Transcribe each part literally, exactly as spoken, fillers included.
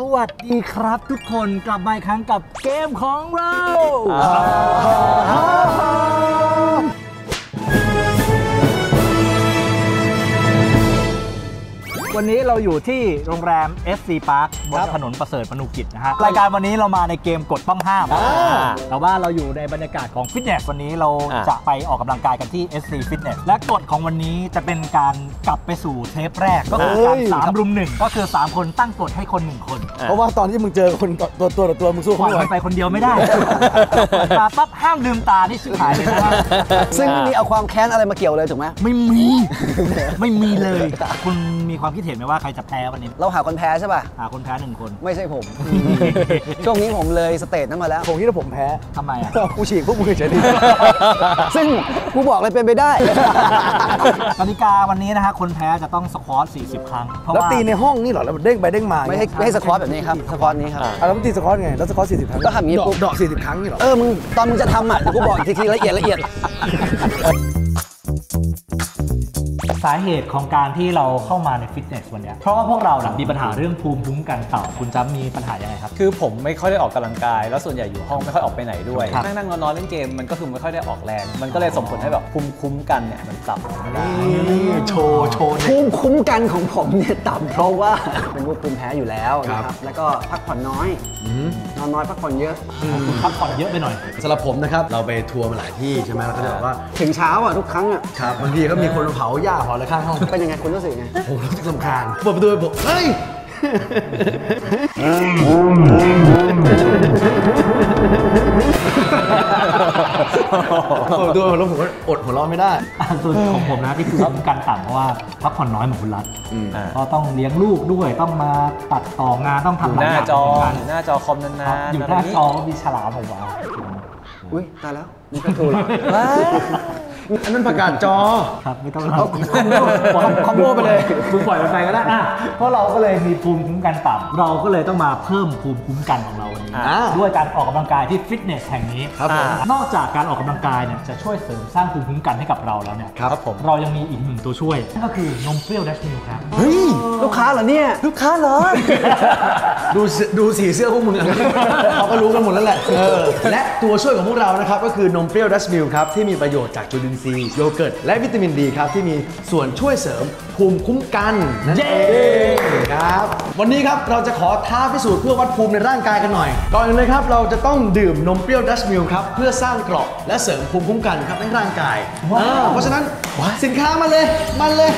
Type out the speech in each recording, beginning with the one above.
สวัสดีครับทุกคนกลับมาอีกครั้งกับเกมของเราวันนี้เราอยู่ที่โรงแรม เอฟ ซี Park บนถนนประเสริฐมนุกิจนะฮะรายการวันนี้เรามาในเกมกฎต้องห้ามแต่ว่าเราอยู่ในบรรยากาศของฟิตเนสวันนี้เราจะไปออกกำลังกายกันที่ เอฟ ซี Fitness และกฎของวันนี้จะเป็นการกลับไปสู่เทปแรกก็คือการสามรุมหนึ่งก็คือสามคนตั้งกฎให้คนหนึ่งคนเพราะว่าตอนที่มึงเจอคนตัวตัวตัวมึงสู้คนไปคนเดียวไม่ได้มาปั๊บห้ามลืมตานี่ชิบหายเลยนะซึ่งไม่มีเอาความแค้นอะไรมาเกี่ยวเลยถูกไหมไม่มีไม่มีเลยคุณมีความคิดเห็นไหมว่าใครจะแพ้วันนี้เราหาคนแพ้ใช่ป่ะหาคนแพ้หนึ่งคนไม่ใช่ผมช่วงนี้ผมเลยสเตจนั้นมาแล้วผมคิดว่าผมแพ้ทำไมอ่ะกูฉีกพวกมือเฉยๆซึ่งกูบอกเลยเป็นไปได้กติกาวันนี้นะฮะคนแพ้จะต้องสควอตสี่สิบครั้งแล้วตีในห้องนี่หรอแล้วเด้งไปเด้งมาไม่ให้ไม่ให้สควอตแบบนี้ครับสควอตนี้ครับแล้วตีสควอตไงแล้วสควอตสี่สิบครั้งก็ทำอย่างนี้ปุ๊บดอกสี่สิบครั้งนี่หรอเออมึงตอนมึงจะทำอ่ะกูบอกทีทีละเอียดละเอียดสาเหตุของการที่เราเข้ามาในฟิตเนสวันนี้เพราะว่าพวกเราแบบมีปัญหาเรื่องภูมิคุ้มกันต่ำคุณจ๊ำมีปัญหายังไงครับคือผมไม่ค่อยได้ออกกำลังกายแล้วส่วนใหญ่อยู่ห้องไม่ค่อยออกไปไหนด้วยนั่งนั่งนอนเล่นเกมมันก็คือไม่ค่อยได้ออกแรงมันก็เลยส่งผลให้แบบภูมิคุ้มกันเนี่ยมันต่ำนี่โชว์โชว์ภูมิคุ้มกันของผมเนี่ยต่ำเพราะว่าเป็นพวกภูมิแพ้อยู่แล้วนะครับแล้วก็พักผ่อนน้อยนอนน้อยพักผ่อนเยอะพักผ่อนเยอะไปหน่อยสำหรับผมนะครับเราไปทัวร์มาหลายที่ใช่ไหมเราก็จะบอกว่าถึงเช้าอ่ะทุกครั้งอ่ะบางทีก็มีคนเผาหญ้าแล้วข้างห้องเป็นยังไงคุณรู้สึกไงผมรู้สึกรำคาญเปิดประตูบอกเฮ้ยดูแล้วผมก็อดหัวเราะไม่ได้ส่วนของผมนะที่คือต้องการต่ำเพราะว่าพักผ่อนน้อยเหมือนคุณรัฐก็ต้องเลี้ยงลูกด้วยต้องมาตัดต่องานต้องทำหน้าจอหน้าจอคอมนานๆอยู่หน้าจอมีฉลามออกมาอุ้ยตายแล้วมีกระทู้อันนั้นประกาศจอครับไม่ต้องเราคอมโบไปเลยคุณปล่อยมันไปก็ได้เพราะเราก็เลยมีภูมิคุ้มกันต่ำเราก็เลยต้องมาเพิ่มภูมิคุ้มกันของเราวันนี้ด้วยการออกกำลังกายที่ฟิตเนสแห่งนี้ครับนอกจากการออกกำลังกายเนี่ยจะช่วยเสริมสร้างภูมิคุ้มกันให้กับเราแล้วเนี่ยครับผมเรายังมีอีกหนึ่งตัวช่วยนั่นก็คือนมเปรี้ยวดัชมิลครับเฮ้ยลูกค้าเหรอเนี่ยลูกค้าเหรอดูดูสีเสื้อพวกมึงเขาก็รู้กันหมดแล้วแหละและตัวช่วยของพวกเรานะครับก็คือนมเปรี้ยวดัชมิลครับที่มีประโยชน์จากจุลินทรีย์โยเกิร์ตและวิตามินดีครับที่มีส่วนช่วยเสริมภูมิคุ้มกันนั่นเองครับวันนี้ครับเราจะขอท้าพิสูจน์เพื่อวัดภูมิในร่างกายกันหน่อยก่อนอื่นเลยครับเราจะต้องดื่มนมเปรี้ยวดัชมิลครับเพื่อสร้างเกราะและเสริมภูมิคุ้มกันครับในร่างกายเพราะฉะนั้นสินค้ามาเลยมาเลย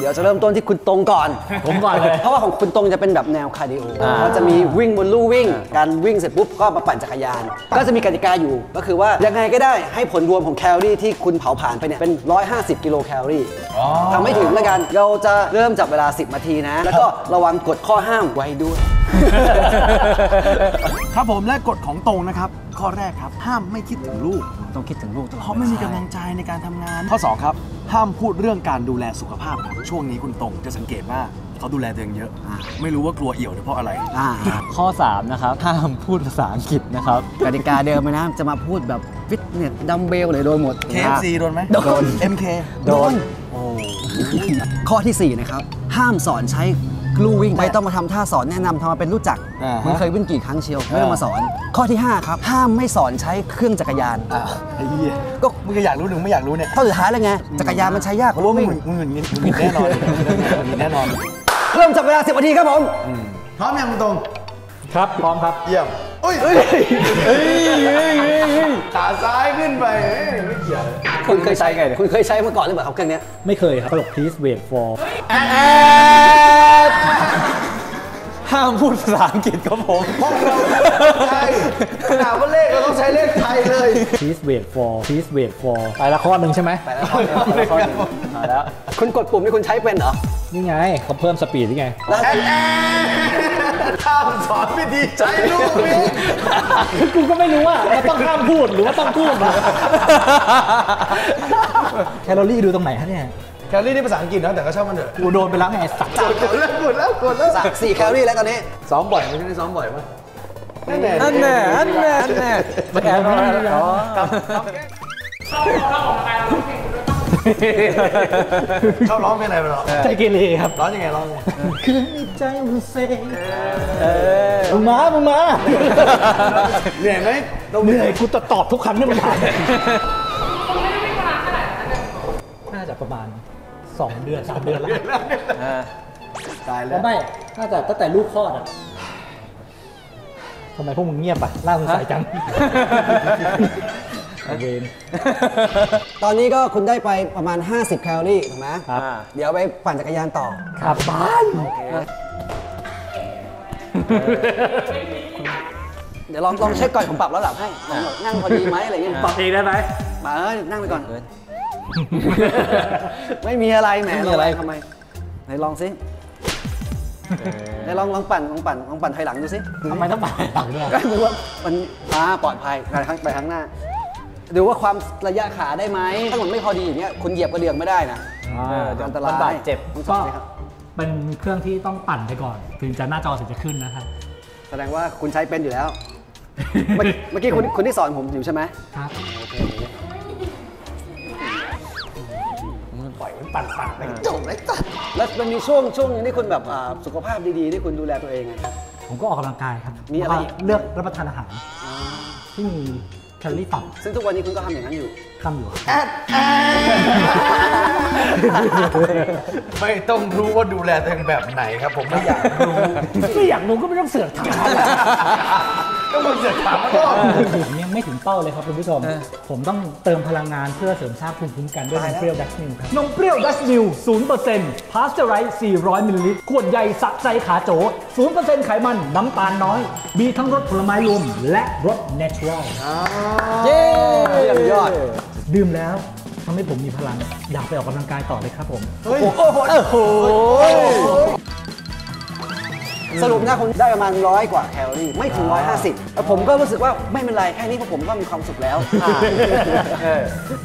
เดี๋ยวจะเริ่มต้นที่คุณตรงก่อนผมก่อนเลยเพราะว่าของคุณตรงจะเป็นแบบแนวคาร์ดิโอเขาจะมีวิ่งบนลู่วิ่งการวิ่งเสร็จปุ๊บก็มาปั่นจักรยานก็จะมีกติกาอยู่ก็คือว่ายังไงก็ได้ให้ผลรวมของแคลอรี่ที่คุณเผาผ่านไปเนี่ยเป็นหนึ่งร้อยห้าสิบกิโลแคลอรี่ทำให้ถึงแล้วกันเราจะเริ่มจับเวลาสิบนาทีนะแล้วก็ระวังกฎข้อห้ามไว้ด้วยครับผมและกฎของตรงนะครับข้อแรกครับห้ามไม่คิดถึงลูกต้องคิดถึงลูกตลอดเพราะไม่มีกำลังใจในการทำงานข้อสองครับห้ามพูดเรื่องการดูแลสุขภาพช่วงนี้คุณตรงจะสังเกตว่าเขาดูแลตัวเองเยอะไม่รู้ว่ากลัวเอี่ยวเพราะอะไรข้อสามนะครับห้ามพูดภาษาอังกฤษนะครับกติกาเดิมนะจะมาพูดแบบฟิตเนสดัมเบลเลยโดนหมด เค เอฟ ซี โดนไหมโดน เอ็ม เค โดนข้อที่สี่นะครับห้ามสอนใช้ลู่วิ่งไม่ต้องมาทำท่าสอนแนะนำทำมาเป็นรู้จักมันเคยวิ่งกี่ครั้งเชียวไม่ต้องมาสอนข้อที่ห้าครับห้ามไม่สอนใช้เครื่องจักรยานก็มึงอยากรู้หนึ่งไม่อยากรู้เนี่ยข้อสุดท้ายแล้วไงจักรยานมันใช้ยากกว่าลู่วิ่งมึงมึงมึงแน่นอนมึงแน่นอนเริ่มจับเวลาสิบนาทีครับผมพร้อมยังตรงครับพร้อมครับเยี่ยมอุ้ยขาซ้ายขึ้นไปไม่เกี่ยวคุณเคยใช้ไงคุณเคยใช้มาก่อนหรือเปล่าครับเครื่องนี้ไม่เคยครับตลก please wait for ห้ามพูดภาษาอังกฤษครับผมห้องเราใช่ถามว่าเลขเราต้องใช้เลขไทยเลย please wait for please wait for ไปละข้อหนึ่งใช่ไหมไปละข้อหนึ่งมาแล้วคุณกดปุ่มที่คุณใช้เป็นเหรอนี่ไงเขาเพิ่มสปีดนี่ไงข้ามสอนไม่ดีใจลูกพี่กูก็ไม่รู้ว่าเราต้องห้ามพูดหรือว่าต้องพูดแคลอรี่ดูตรงไหนฮะเนี่ยแคลอรี่นี่ภาษาอังกฤษนะแต่ก็ชอบมันเถอะกูโดนไปแล้วไงสักกดแล้วกดแล้วกดแล้วสักสี่แคลอรี่แล้วตอนนี้ซ้อมบ่อยไม่ใช่ซ้อมบ่อยมั้ยนั่นแหละนั่นแหละนั่นแหละนั่นแหละแคลอรี่อ๋อ ชอบร้องเพลงอะไรไปหรอใจเกเรครับร้องยังไงร้องคืนนี้ใจมันเซ็งมึงมามึงมาเหนื่อยไหมเหนื่อยกูจะตอบทุกคำที่มันถามน่าจะประมาณสองเดือนสามเดือนแล้วตายแล้วไม่น่าจะตั้งแต่ลูกคลอดอ่ะทำไมพวกมึงเงียบอ่ะน่าสงสัยจังเวนตอนนี้ก็คุณได้ไปประมาณห้าสิบแคลอรี่ถูกไหมครับเดี๋ยวไปปั่นจักรยานต่อครับบ้านเดี๋ยวลองลองเช็คก่อนผมปรับแล้วหลับให้นั่งพอดีไหมอะไรเงี้ยปรับเองได้ไหมมาเอ้ยนั่งไปก่อนไม่มีอะไรแหมมีอะไรทำไมไหนลองซิไหนลองลองปั่นลองปั่นลองปั่นถอยหลังดูซิทำไมต้องปั่นถอยหลังด้วยก็คือว่ามันอ่าปลอดภัยไปข้างไปข้างหน้าดูว่าความระยะขาได้ไหมถ้ามันไม่พอดีอย่างเงี้ยคุณเหยียบกระเดื่องไม่ได้นะอันตรายเจ็บก็เป็นเครื่องที่ต้องปั่นไปก่อนถึงจะหน้าจอถึงจะขึ้นนะครับแสดงว่าคุณใช้เป็นอยู่แล้วเมื่อกี้คุณคุณที่สอนผมอยู่ใช่ไหมครับปล่อยมันปั่นปากไปจบเลยตัดแล้วมันมีช่วงช่วงที่คุณแบบสุขภาพดีๆที่คุณดูแลตัวเองผมก็ออกกำลังกายครับมีอะไรเลือกรับประทานอาหารที่มีแคลอรี่ต่ำซึ่งทุกวันนี้คุณก็ทำอย่างนั้นอยู่ทำอยู่ไม่ต้องรู้ว่าดูแลตัวเองแบบไหนครับผมไม่อยากรู้ไม่อยากรู้ก็ไม่ต้องเสือกถามก็ไม่เสือกถามก็ผมยังไม่ถึงเป้าเลยครับคุณผู้ชมผมต้องเติมพลังงานเพื่อเสริมสร้างภูมิคุ้มกันด้วยนมเปรี้ยวดัชมิลครับนมเปรี้ยวดัชมิล ศูนย์เปอร์เซ็นต์ พาสเจอไรซ์ สี่ร้อย มิลลิลิตรขวดใหญ่สะใจขาโจ ศูนย์เปอร์เซ็นต์ ไขมันน้ำตาลน้อยมีทั้งรสผลไม้รวมและรสเนเชอรัลเย้เยี่ยมยอดดื่มแล้วทำให้ผมมีพลังอยากไปออกกำลังกายต่อเลยครับผมโอ้โหสรุปนะผมได้ประมาณร้อยกว่าแคลอรี่ไม่ถึงหนึ่งร้อยห้าสิบผมก็รู้สึกว่าไม่เป็นไรแค่นี้ผมก็มีความสุขแล้ว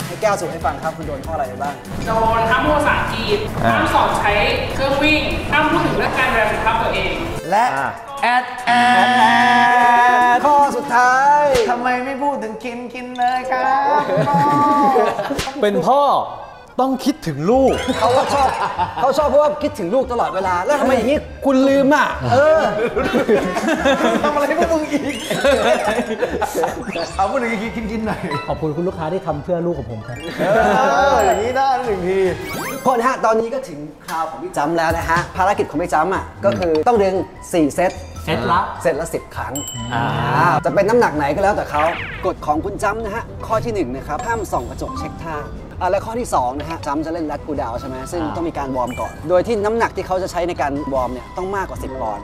ให้แก้วสุขให้ฟังครับคุณโดนข้ออะไรบ้างโดนห้ามพูดภาษาจีนห้ามสอบใช้เครื่องวิ่งห้ามพูดถึงเรื่องการดูแลสุขภาพตัวเองและแอดแอดข้อสุดท้ายทำไมไม่พูดถึงกินกินเลยครับเป็นพ่อต้องคิดถึงลูกเขาชอบเขาชอบเพราะว่าคิดถึงลูกตลอดเวลาแล้วทำไมอย่างนี้คุณลืมอ่ะเออทำอะไรพวกมึงอีกเอาพวกมึงกินกินหน่อยขอบคุณคุณลูกค้าที่ทำเพื่อลูกของผมครับอย่างนี้ได้หนึ่งทีพอนะฮะตอนนี้ก็ถึงคราวของพี่จ้ำแล้วนะฮะภารกิจของพี่จ้ำอ่ะก็คือต้องดึงสี่เซตเซตละเซตละสิบครั้งจะเป็นน้ำหนักไหนก็แล้วแต่เขากฎของคุณจ้ำนะฮะข้อที่หนึ่งนะครับห้ามส่องกระจกเช็คท่าและข้อที่สองนะฮะจ้ำจะเล่นรัดกูดาวใช่ไหมซึ่งต้องมีการวอร์มก่อนโดยที่น้ำหนักที่เขาจะใช้ในการวอร์มเนี่ยต้องมากกว่าสิบปอนด์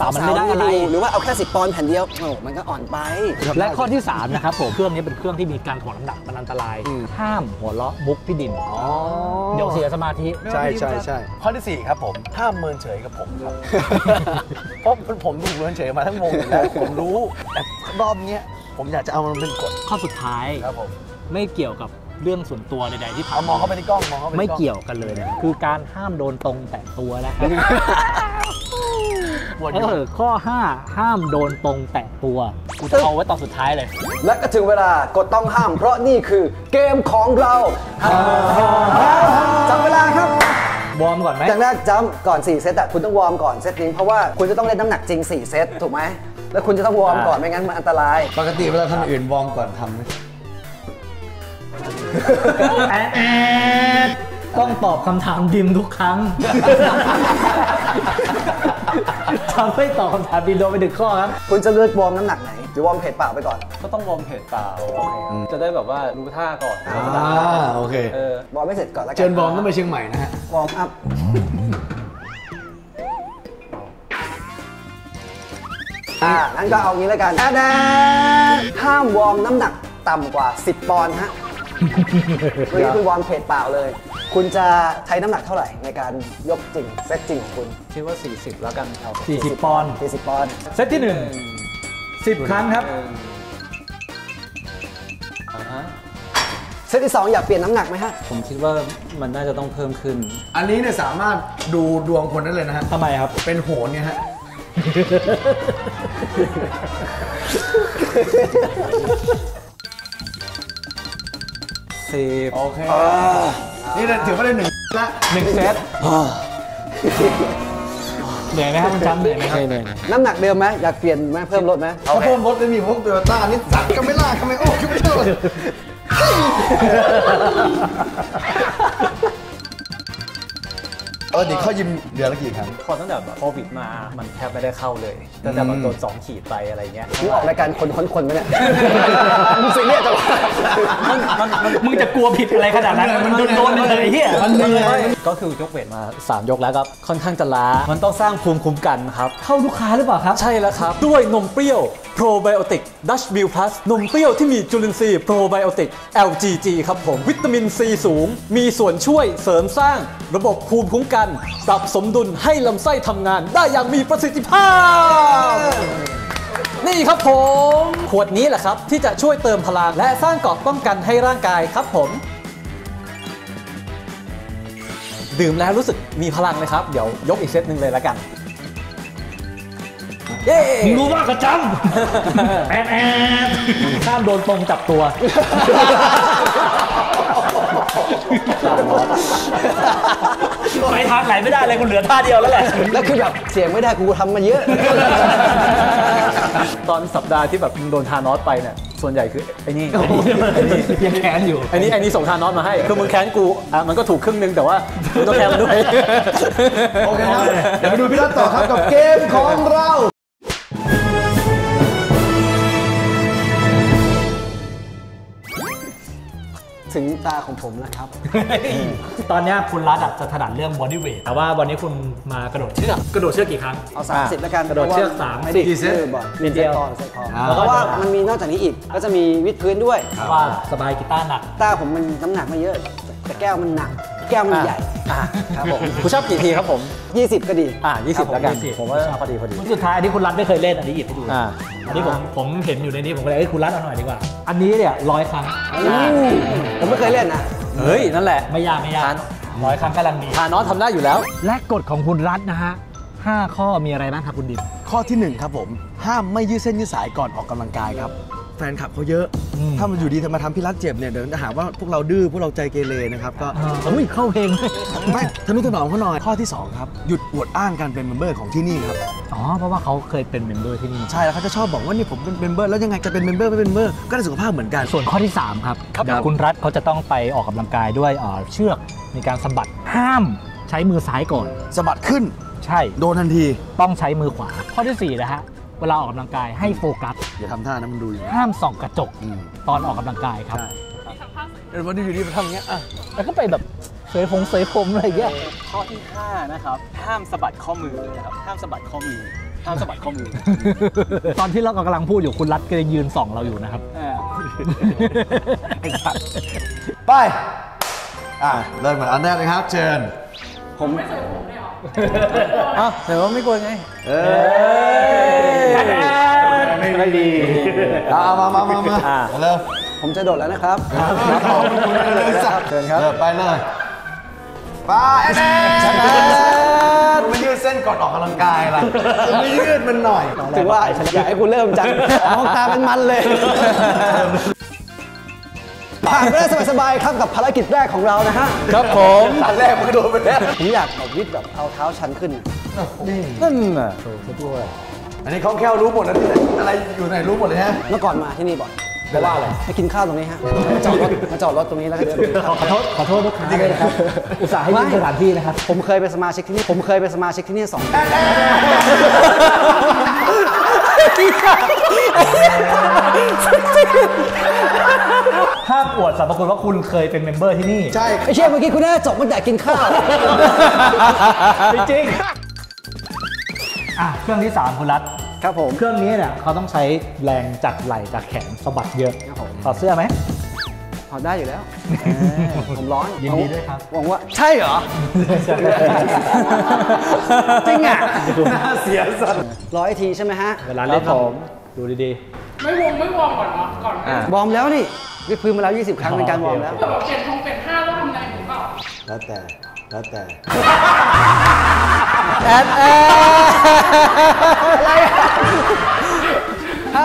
สาวๆไม่ได้อะไรหรือว่าเอาแค่สิบปอนด์แผ่นเดียวโอ้มันก็อ่อนไปและข้อที่สามนะครับผมเครื่องนี้เป็นเครื่องที่มีการถ่วงน้ำหนักมันอันตรายห้ามหัวเราะมุกพี่ดินเดี๋ยวเสียสมาธิใช่ใช่ใช่ข้อที่สี่ครับผมห้ามเมินเฉยกับผมครับเพราะผมถูกเมินเฉยมาทั้งวงแล้วผมรู้แต่รอบนี้ผมอยากจะเอามันเป็นกฎข้อสุดท้ายครับผมไม่เกี่ยวกับเรื่องส่วนตัวใดๆที่เอามองเข้าไปในกล้องมองเข้าไปไม่เกี่ยวกันเลยนะคือการห้ามโดนตรงแต่ตัวนะครับข้อห้าห้ามโดนตรงแตะตัวกูจะเอาไว้ตอนสุดท้ายเลยและก็ถึงเวลากดต้องห้ามเพราะนี่คือเกมของเราจำเวลาครับวอร์มก่อนไหมจากแรกจ้ำก่อนสี่เซตอ่ะคุณต้องวอร์มก่อนเซตนี้เพราะว่าคุณจะต้องเล่นน้ำหนักจริงสี่เซตถูกไหมแล้วคุณจะต้องวอร์มก่อนไม่งั้นมันอันตรายปกติเวลาทำอื่นวอร์มก่อนทำต้องตอบคำถามดิมทุกครั้งทำให้ตอบคำถามดิมโดนไปถึงข้อครับคุณจะเลือกวอร์มน้ำหนักไหนหรือวอร์มเพจเปล่าไปก่อนก็ต้องวอร์มเพจเปล่าจะได้แบบว่ารู้ท่าก่อนอ่าโอเควอร์มไม่เสร็จก่อนแล้วกันเชิญวอร์มต้องไปเชียงใหม่นะฮะวอร์มอัพอ่างั้นก็เอางี้แล้วกันห้ามวอร์มน้ำหนักต่ำกว่าสิบปอนด์ฮะวันนี้คุณวอร์มเพจเปล่าเลยคุณจะใช้น้ำหนักเท่าไหร่ในการยกจริงเซตจริงของคุณคิดว่าสี่สิบแล้วกันครับสี่สิบปอนด์สี่สิบปอนด์เซตที่หนึ่ง สิบครั้งครับเซตที่สองอยากเปลี่ยนน้ำหนักไหมฮะผมคิดว่ามันน่าจะต้องเพิ่มขึ้นอันนี้เนี่ยสามารถดูดวงคนได้เลยนะฮะทำไมครับเป็นโหนเนี่ยฮะโอเค นี่ถือว่าได้หนึ่งละหนึ่งเซตเหนื่อยไหมครับคุณจำเหนื่อยไหมครับน้ำหนักเดิมไหมอยากเปลี่ยนไหมเพิ่มลดไหมถ้าเพิ่มลดจะมีพวกโตโยต้านี่สัตว์ก็ไม่ล่าก็ไม่โอ้ก็ไม่เท่าเออเดี๋ยวเข้ายิมเดือนละกี่ครั้งพอตั้งแต่แบบโควิดมามันแทบไม่ได้เข้าเลยตั้งแต่มันโดนสองขีดไปอะไรเงี้ยนี่ออกรายการคนค้นคนไหมเนี่ยมึงเสียเนี่ยจังมึงจะกลัวผิดอะไรขนาดนั้นมันโดนเลยไอ้เหี้ยมันเลยก็คือยกเวทมาสามยกแล้วครับค่อนข้างจะล้ามันต้องสร้างภูมิคุ้มกันครับเข้าลูกค้าหรือเปล่าครับใช่แล้วครับด้วยนมเปรี้ยวโปรไบโอติกดัชบิลพลัสนมเปรี้ยวที่มีจุลินทรีย์โปรไบโอติก แอล จี จี ครับผมวิตามินซีสูงมีส่วนช่วยเสริมสร้างระบบภูมิคุ้มกันปรับสมดุลให้ลำไส้ทำงานได้อย่างมีประสิทธิภาพนี่ครับผมขวดนี้แหละครับที่จะช่วยเติมพลังและสร้างเกราะป้องกันให้ร่างกายครับผมดื่มแล้วรู้สึกมีพลังเลยครับเดี๋ยวยกอีกเซตหนึ่งเลยละกันมึงรู้ว่ากระจำแอบแอบข้ามโดนปงจับตัวไปทางไหนไม่ได้เลยกูเหลือท่าเดียวแล้วแหละแล้วคือแบบเสียงไม่ได้กูทำมาเยอะตอนสัปดาห์ที่แบบโดนทานอสไปเนี่ยส่วนใหญ่คือไอ้นี่ยังแค้นอยู่ไอ้นี่ไอ้นี่ส่งทานอสมาให้คือมึงแค้นกูอ่ะมันก็ถูกครึ่งนึงแต่ว่ามึงต้องแค้นมันด้วยโอเคครับเดี๋ยวไปดูพี่รัตต่อครับกับเกมของเราถึงตาของผมแล้วครับตอนนี้คุณรัฐจะถนัดเรื่องบอดี้เวทแต่ว่าวันนี้คุณมากระโดดเชือกกระโดดเชือกกี่ครั้งเอาสามสิบแล้วกันกระโดดเชือกสามไม่ได้กี่เซตมีเดียวเพราะว่ามันมีนอกจากนี้อีกก็จะมีวิดพื้นด้วยว่าสบายกีตาร์หนักตาผมมันน้ำหนักไม่เยอะแต่แก้วมันหนักแก้วมันใหญ่ครับผมคุณชอบกี่ทีครับผมยี่สิบก็ดีอ่ายี่สิบแล้วกันผมว่าพอดีพอดีสุดท้ายอันนี้คุณรัฐไม่เคยเล่นอันนี้หยิบให้ดูอันนี้ผมผมเห็นอยู่ในนี้ผมก็เลยเอ้ยคุณรัฐเอาหน่อยดีกว่าอันนี้เนี่ยร้อยครั้งผมไม่เคยเล่นนะเฮ้ยนั่นแหละไม่ยากไม่ยากร้อยครั้งกำลังมีทานอสทำได้อยู่แล้วและกฎของคุณรัฐนะฮะห้าข้อมีอะไรบ้างครับคุณดิบข้อที่หนึ่งครับผมห้ามไม่ยืดเส้นยืดสายก่อนออกกำลังกายครับแฟนคลับเขาเยอะถ้ามันอยู่ดีทำมาทำพี่รัฐเจ็บเนี่ยเดี๋ยวจะหาว่าพวกเราดื้อพวกเราใจเกเรนะครับก็อุ้ยเข้าเพลงไม่ทะนุถนอมเขาหน่อยข้อที่สองครับหยุดอวดอ้างการเป็นเมมเบอร์ของที่นี่ครับอ๋อเพราะว่าเขาเคยเป็นเมมเบอร์ที่นี่ใช่แล้วเขาจะชอบบอกว่านี่ผมเป็นเมมเบอร์แล้วยังไงจะเป็นเมมเบอร์ไม่เป็นเมมเบอร์ก็ได้สุขภาพเหมือนกันส่วนข้อที่สามครับคุณรัฐเขาจะต้องไปออกกำลังกายด้วยเชือกมีการสะบัดห้ามใช้มือซ้ายก่อนสะบัดขึ้นใช่โดนทันทีต้องใช้มือขวาข้อที่สี่นะฮะเวลาออกกำลังกายให้โฟกัสอย่าทำท่านะมันดูอยู่ห้ามส่องกระจกตอนออกกำลังกายครับเออวันนี้อยู่นี่มาทำเงี้ยอ่ะแล้วก็ไปแบบเสยผงเสยผมอะไรเงี้ยข้อที่ห้านะครับห้ามสะบัดข้อมือนะครับห้ามสะบัดข้อมือห้ามสะบัดข้อมือตอนที่เรากำลังพูดอยู่คุณรัฐก็ยืนส่องเราอยู่นะครับไปอ่ะเริ่มเหมือนอันแรกเลยครับเชิญผมไม่เคยผมเลยหรออ้าวแต่ว่าไม่กลัวไงเออไม่ดีมามามามาเริ่มผมจะโดดแล้วนะครับเชิญครับไปเลยไปแน่มันยืดเส้นก่อนออกกำลังกายล่ะไม่ยืดมันหน่อยถือว่าอยากให้คุณเริ่มจังมองตามันมันเลยผ่านไปได้สบายๆครับกับภารกิจแรกของเรานะฮะครับผมอันแรกมันโดนไปแล้วผมอยากเอาวิทย์แบบเอาเท้าชันขึ้นนั่นน่ะโถ่สุดด้วยอันนี้เขาแค่รู้หมดแล้วที่ไหนอะไรอยู่ไหนรู้หมดเลยฮะเมื่อก่อนมาที่นี่บ่อยเพราะว่าอะไรมากินข้าวตรงนี้ฮะมาจอดรถมาจอดรถตรงนี้แล้วก็เดินขอโทษขอโทษทุกครั้งเลยนะครับอุตส่าห์ให้ยืมสถานที่นะครับผมเคยเป็นสมาชิกที่นี่ผมเคยเป็นสมาชิกที่นี่สองห้ามอวดสรรพคุณว่าคุณเคยเป็นเมมเบอร์ที่นี่ใช่ไอ้เชี่ยเมื่อกี้คุณน่าจบมันแต่กินข้าวจริงเครื่องที่สามคุณรัฐครับผมเครื่องนี้เนี่ยเขาต้องใช้แรงจากไหล่จากแขนสะบัดเยอะถอดเสื้อไหมถอดได้อยู่แล้วผมร้อนยินดีด้วยครับหวังว่าใช่เหรอจริงอ่ะเสียสัตว์ร้อยทีใช่ไหมฮะเวลาเล่นผมดูดีๆไม่วอร์มไม่วอร์มก่อนเหรอก่อนวอร์มแล้วนี่วิดพื้นมาแล้วยี่สิบครั้งเป็นการวอร์มแล้วแต่เปลี่ยนทงเปลี่ยนห้าแล้วทำไงถึงเปล่าแล้วแต่แล้วแต่แอนแอนอะไร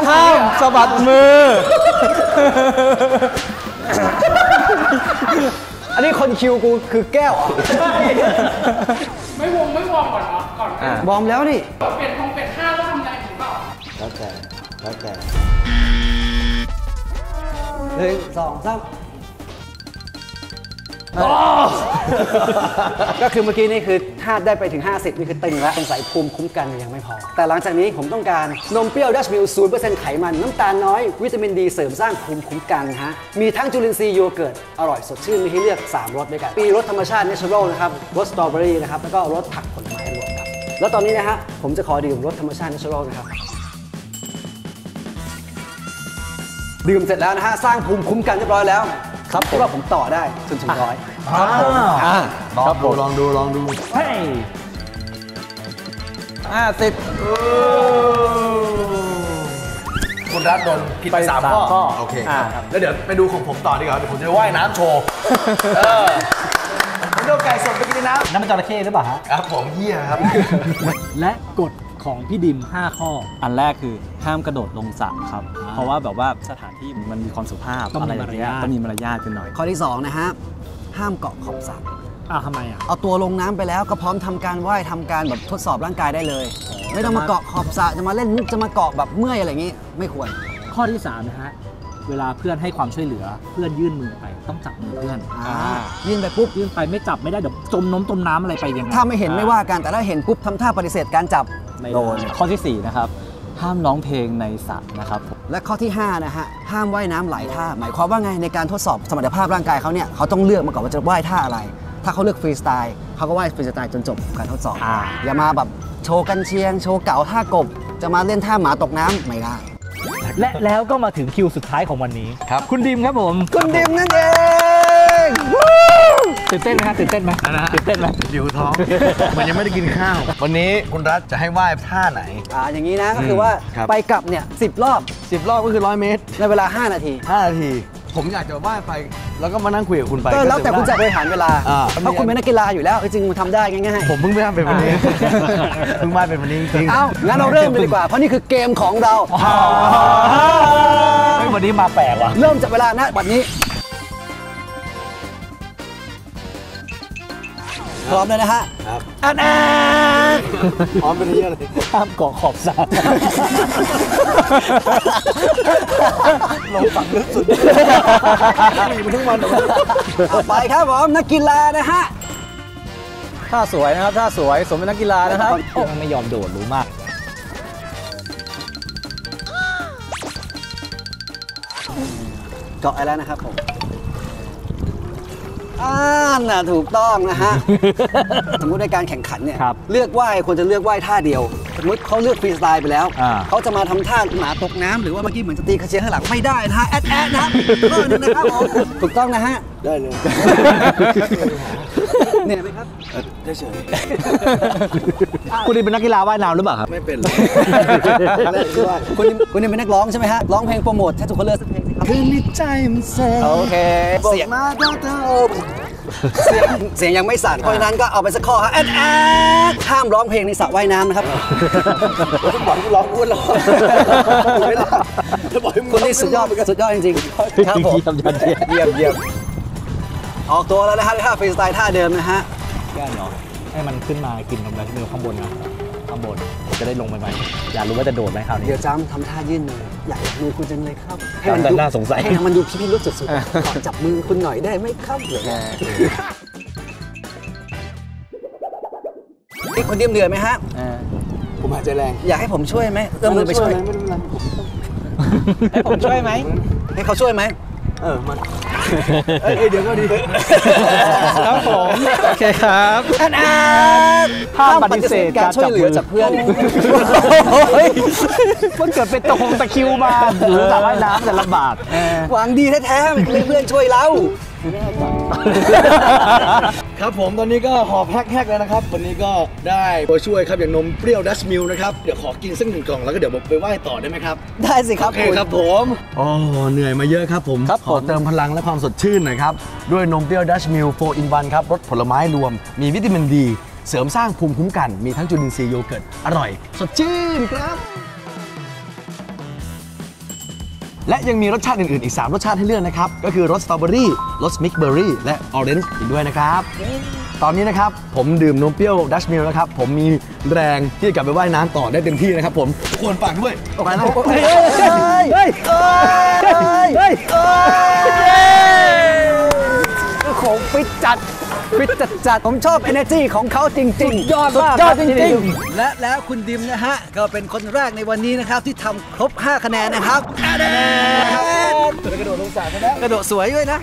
ห้ามสะบัดมือ อันนี้คนคิวกูคือแก้วใช่ไม่วงไม่วงก่อนเหรอก่อนวอร์มแล้วนี่เปลี่ยนทงเปลี่ยนห้าแล้วทำได้ถึงเปล่าแล้วแต่แล้วแต่หนึ่งสองสามก็คือเมื่อกี้นี่คือถ้าได้ไปถึงห้าสิบนี่คือตึงแล้วสงสัยภูมิคุ้มกันยังไม่พอแต่หลังจากนี้ผมต้องการนมเปรี้ยวดัชมิลล์ศูนย์เปอร์เซ็นต์ไขมันน้ำตาลน้อยวิตามินดีเสริมสร้างภูมิคุ้มกันฮะมีทั้งจุลินทรีย์โยเกิร์ตอร่อยสดชื่นมีให้เลือกสามรสด้วยกันมีรสธรรมชาติเนเชอรัลนะครับรสสตรอเบอรี่นะครับแล้วก็รสผักผลไม้รวมครับแล้วตอนนี้นะฮะผมจะขอดื่มรสธรรมชาติเนเชอรัลนะครับดื่มเสร็จแล้วนะฮะสร้างภูมิคุ้มกันเรียบร้อยแล้วครับเพราะว่าผมต่อได้จนถึงร้อยครับผมครับผมลองดูลองดูเฮ้ยห้าสิบคุณรัฐโดนผิดไปสามข้อโอเคครับแล้วเดี๋ยวไปดูของผมต่อดีกว่าเดี๋ยวผมจะว่ายน้ำโชว์ผมโดนไก่สดไปกินน้ำน้ำมันจระเข้หรือเปล่าฮะครับผมเหี้ยครับและกดของพี่ดิมห้าข้ออันแรกคือห้ามกระโดดลงสระครับเพราะว่าแบบว่าสถานที่มันมีความสุภาพอะไรอย่างเงี้ยต้องมีมารยาทกันหน่อยข้อที่สองนะฮะห้ามเกาะขอบสระอ้าวทำไมอ่ะเอาตัวลงน้ำไปแล้วก็พร้อมทำการว่ายทำการแบบทดสอบร่างกายได้เลยไม่ต้องมาเกาะขอบสระจะมาเล่นจะมาเกาะแบบเมื่อยอะไรอย่างงี้ไม่ควรข้อที่สามนะฮะเวลาเพื่อนให้ความช่วยเหลือเพื่อนยื่นมือไปต้องจับมือเพื่อนยื่นไปปุ๊บยื่นไปไม่จับไม่ได้เดี๋ยวจมน้ำจมน้ำอะไรไปอย่างเงี้ยถ้าไม่เห็นไม่ว่ากันแต่ถ้าเห็นปุ๊บทำท่าปฏิเสธการจับโดนข้อที่สี่นะครับห้ามร้องเพลงในสระนะครับและข้อที่ห้านะฮะห้ามว่ายน้ำหลายท่าหมายความว่าไงในการทดสอบสมรรถภาพร่างกายเขาเนี่ยเขาต้องเลือกมาก่อนว่าจะว่ายท่าอะไรถ้าเขาเลือกฟรีสไตล์เขาก็ว่ายฟรีสไตล์จนจบการทดสอบอย่ามาแบบโชว์กันเชียงโชว์เก๋าท่ากบจะมาเล่นท่าหมาตกน้ำไม่ได้และแล้วก็มาถึงคิวสุดท้ายของวันนี้ครับคุณดิมครับผมคุณดิมนั่นเองตื่นเต้นไหมครับตื่นเต้นไหมนะตื่นเต้นไหมหิวท้องมันยังไม่ได้กินข้าววันนี้คุณรัฐจะให้ว่ายท่าไหนอ่าอย่างนี้นะก็คือว่าไปกลับเนี่ยสิบรอบสิบรอบก็คือร้อยเมตรในเวลาห้านาทีห้านาทีผมอยากจะว่ายไปแล้วก็มานั่งคุยกับคุณไปก็แล้วแต่คุณจะบริหารเวลาเพราะคุณเป็นนักกีฬาอยู่แล้วจริงๆทำได้ง่ายๆผมเพิ่งไม่ทำเป็นวันนี้เพิ่งมาเป็นวันนี้จริงเอ้างั้นเราเริ่มเลยดีกว่าเพราะนี่คือเกมของเราวันนี้มาแปลกว่ะเริ่มจากเวลานะวันนี้พร้อมเลยนะฮะอันแอพร้อมเป็นเรื่องอะไรห้ามเกาะขอบสระลงฝั่งลึกสุดมีมันทั้งวันไปครับผมนักกีฬานะฮะท่าสวยนะครับท่าสวยสมเป็นนักกีฬานะครับไม่ยอมโดดรู้มากเกาะอะไรนะครับผมอ่าน่ะถูกต้องนะฮะสมมติในการแข่งขันเนี่ยเลือกว่ายควรจะเลือกว่ายท่าเดียวสมมติเขาเลือกฟรีสไตล์ไปแล้วเขาจะมาทำท่าหมาตกน้ำหรือว่าเมื่อกี้เหมือนจะตีกระเชียงข้างหลังไม่ได้นะฮะแอดแอดนะข้อนึงนะครับผมถูกต้องนะฮะได้เลยเนี่ยไหมครับได้เฉยคุณนี่เป็นนักกีฬาว่ายน้ำหรือเปล่าครับไม่เป็นคุณคุณนี่เป็นนักร้องใช่ไหมฮะร้องเพลงโปรโมทถ้าถูกเขาเลือกเพลงคือในใจมันเซ่โอเคเสียงมาก็เท่าเสียงเสียงยังไม่สั่นเพราะฉะนั้นก็เอาไปสักข้อฮะแอดแอดห้ามร้องเพลงในสระว่ายน้ำนะครับต้องบอกร้องพูดร้องไม่ร้องจะบอกคนนี้สุดยอดสุดยอดจริงๆครับผมเยี่ยมเยี่ยมออกตัวแล้วนะฮะท่าฟรีสไตล์ท่าเดิมนะฮะแก้เนาะให้มันขึ้นมากินตรงนั้นข้างบนนะข้างบนจะได้ลงไปไหมอยากรู้ว่าจะโดดไหมคราวนี้เดี๋ยวจ้ำทำท่ายื่นมืออยากมือคุณจังเลยครับให้มันน่าสงสัยให้มันดูพี่พี่รู้สุดๆขอจับมือคุณหน่อยได้ไหมครับเดี๋ยวแกนี่คุณเตรียมเดือดไหมฮะผมหายใจแรงอยากให้ผมช่วยไหมเอื้อมมือไปช่วยให้ผมช่วยไหมให้เขาช่วยไหมเออมันเดี๋ยวก็ดีครับผมโอเคครับอันอันห้ามปฏิเสธการช่วยเหลือจากเพื่อนมันเกิดเป็นตรงตะคิวมาหรือสระว่ายน้ำแต่ลำบากหวังดีแท้ๆให้เพื่อนช่วยเราครับผมตอนนี้ก็หอบแฮกๆแล้วนะครับวันนี้ก็ได้ตัวช่วยครับอย่างนมเปรี้ยวดัชมิลล์นะครับเดี๋ยวขอกินสักหนึ่งกล่องแล้วก็เดี๋ยวไปไหว้ต่อได้ไหมครับได้สิครับคุณครับผมอ๋อเหนื่อยมาเยอะครับผมขอเติมพลังและความสดชื่นหน่อยครับด้วยนมเปรี้ยวดัชมิลล์โฟร์ in วันครับรสผลไม้รวมมีวิตามินดีเสริมสร้างภูมิคุ้มกันมีทั้งจุลินทรีย์โยเกิร์ตอร่อยสดชื่นครับ และยังมีรสชาติอื่นๆอีกสามรสชาติให้เลือกนะครับก็คือรสสตรอเบอรี่รสมิกเบอร์รี่และออเรนจ์อีกด้วยนะครับตอนนี้นะครับผมดื่มนมเปรี้ยวดัชมิลแล้วครับผมมีแรงที่จะกลับไปว่ายน้ำต่อได้เต็มที่นะครับผมควรฝากด้วยออกไปแล้วเฮ้ยเฮ้ยเฮ้ยของฟิตจัดฟิตจัดจัดผมชอบ energy ของเขาจริงๆยอดมากยอดจริงๆและแล้วคุณดิมนะฮะก็เป็นคนแรกในวันนี้นะครับที่ทำครบห้าคะแนนนะครับกระโดดลงสระแล้วกระโดดสวยด้วยนะ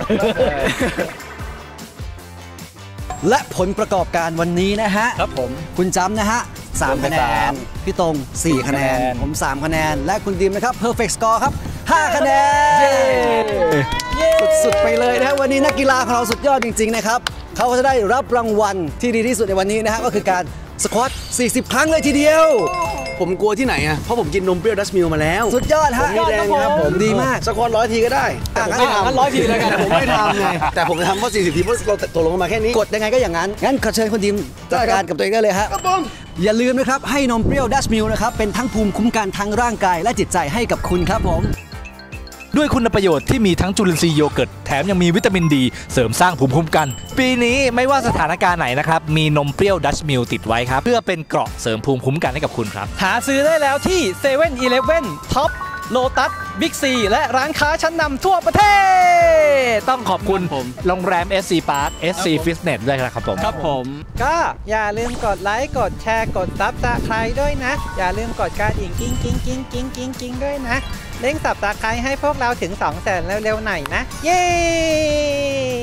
และผลประกอบการวันนี้นะฮะครับผมคุณจ้ำนะฮะสามคะแนนพี่ตรงสี่คะแนนผมสามคะแนนและคุณดิมนะครับ perfect score ครับห้าคะแนนสุดๆไปเลยนะวันนี้นักกีฬาของเราสุดยอดจริงๆนะครับเขาจะได้รับรางวัลที่ดีที่สุดในวันนี้นะฮะก็คือการสควอตสี่สิบครั้งเลยทีเดียวผมกลัวที่ไหนอะเพราะผมกินนมเปรี้ยวดัชมิลมาแล้วสุดยอดฮะมีแรงครับผมดีมากสควอตร้อยทีก็ได้แต่ผมไม่ทำร้อยทีแล้วกันผมไม่ทำไงแต่ผมจะทำเพราะสี่สิบทีเพราะเราตกลงมาแค่นี้กดยังไงก็อย่างนั้นงั้นขอเชิญคุณดิมจัดการกับตัวเองได้เลยฮะอย่าลืมนะครับให้นมเปรี้ยวดัชมิลนะครับเป็นทั้งภูมิคุ้มกันทั้งร่างกายและจิตใจให้กับคุณครับผมด้วยคุณประโยชน์ที่มีทั้งจุลินทรีย์โยเกิร์ตแถมยังมีวิตามินดีเสริมสร้างภูมิคุ้มกันปีนี้ไม่ว่าสถานการณ์ไหนนะครับมีนมเปรี้ยวดัชมิลติดไว้ครับเพื่อเป็นเกราะเสริมภูมิคุ้มกันให้กับคุณครับหาซื้อได้แล้วที่เซเว่นอีเลฟเว่นท็อปโลตัสบิ๊กซีและร้านค้าชั้นนำทั่วประเทศต้องขอบคุณโรงแรม เอส ซี Park เอส ซี Fitness ด้วยนะครับผมครับผมก็อย่าลืมกดไลค์กดแชร์กดซับสไครบ์ด้วยนะอย่าลืมกดกระดิ่งกิ้งกิ้งกิ้งกิ้งกิ้งกิ้งด้วยนะเร่งสับตะไคร้ให้พวกเราถึงสองแสนเร็วๆหน่อยนะเย้